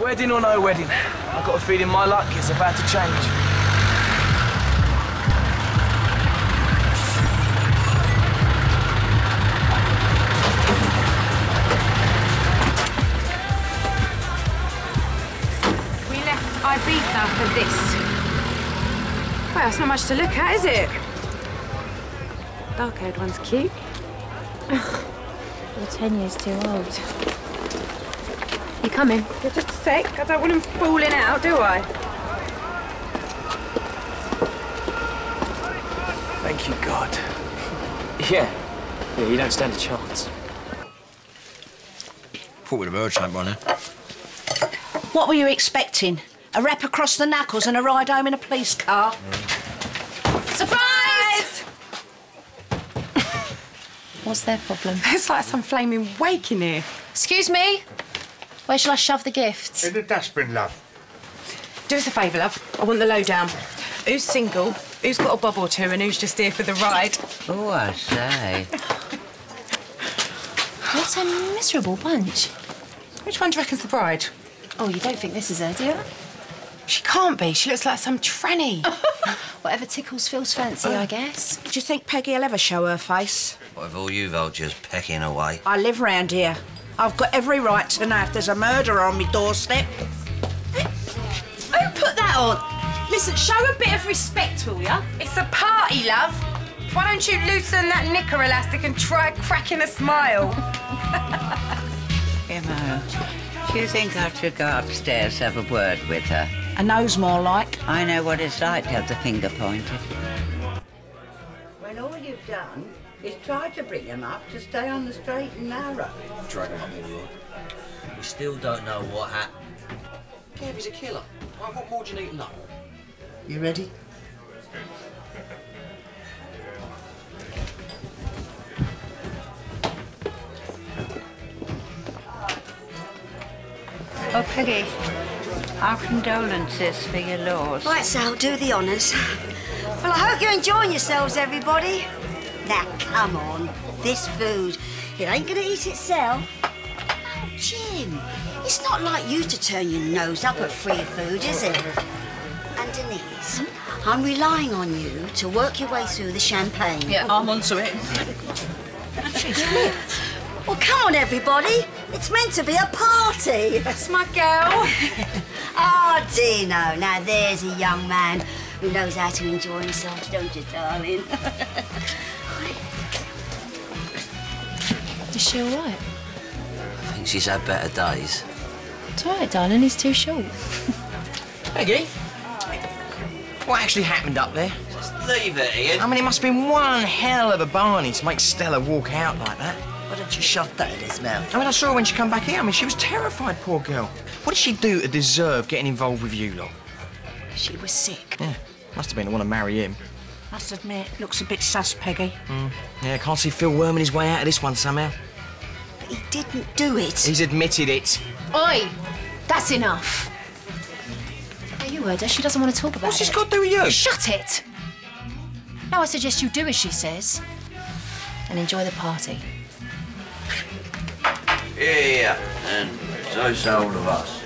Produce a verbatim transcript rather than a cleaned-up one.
Wedding or no wedding, I've got a feeling my luck is about to change. Ibiza for this. Well, it's not much to look at, is it? Dark-haired one's cute. You're ten years too old. You coming? Yeah, just a sec. I don't want him falling out, do I? Thank you, God. Yeah. Yeah, you don't stand a chance. Thought we'd have heard something by now. What were you expecting? A rap across the knuckles and a ride home in a police car. Mm. Surprise! What's their problem? It's like some flaming wake in here. Excuse me? Where shall I shove the gifts? In the dustbin, love. Do us a favour, love. I want the lowdown. Who's single, who's got a bob or two, and who's just here for the ride? Oh, I say. What a miserable bunch. Which one do you reckon's the bride? Oh, you don't think this is her, do you? She can't be. She looks like some tranny. Whatever tickles Phil's fancy, uh, I guess. Do you think Peggy will ever show her face? What have all you vultures pecking away? I live round here. I've got every right to know if there's a murderer on my doorstep. Who put that on? Listen, show a bit of respect, will ya? It's a party, love. Why don't you loosen that knicker elastic and try cracking a smile? Emma. Do you think I should go upstairs, have a word with her? A nose more like. I know what it's like to have the finger pointed. When all you've done is try to bring him up to stay on the straight and narrow. Drag him up all right. We still don't know what happened. Yeah, he's a killer. What more do you need to know? You ready? Oh, Peggy, our condolences for your loss. Right, so do the honours. Well, I hope you're enjoying yourselves, everybody. Now, come on, this food, it ain't gonna eat itself. Oh, Jim, it's not like you to turn your nose up at free food, is it? And Denise, hmm? I'm relying on you to work your way through the champagne. Yeah, I'm onto it. She's flipped. Well, come on, everybody. It's meant to be a party. That's my girl. Oh, Dino. Now, there's a young man who knows how to enjoy himself, don't you, darling? Is she all right? I think she's had better days. It's all right, darling. It's too short. Peggy? What actually happened up there? Just leave it, Ian. I mean, it must have been one hell of a barney to make Stella walk out like that. Why don't you shove that in his mouth? I mean, I saw her when she come back here. I mean, she was terrified, poor girl. What did she do to deserve getting involved with you lot? She was sick. Yeah, must have been the one to marry him. Must admit, looks a bit sus, Peggy. Mm. Yeah, can't see Phil worming his way out of this one somehow. But he didn't do it. He's admitted it. Oi, that's enough. Now, you heard her. She doesn't want to talk about it. What's this got to do with you? Shut it! Now I suggest you do as she says and enjoy the party. Yeah, and so sold of us.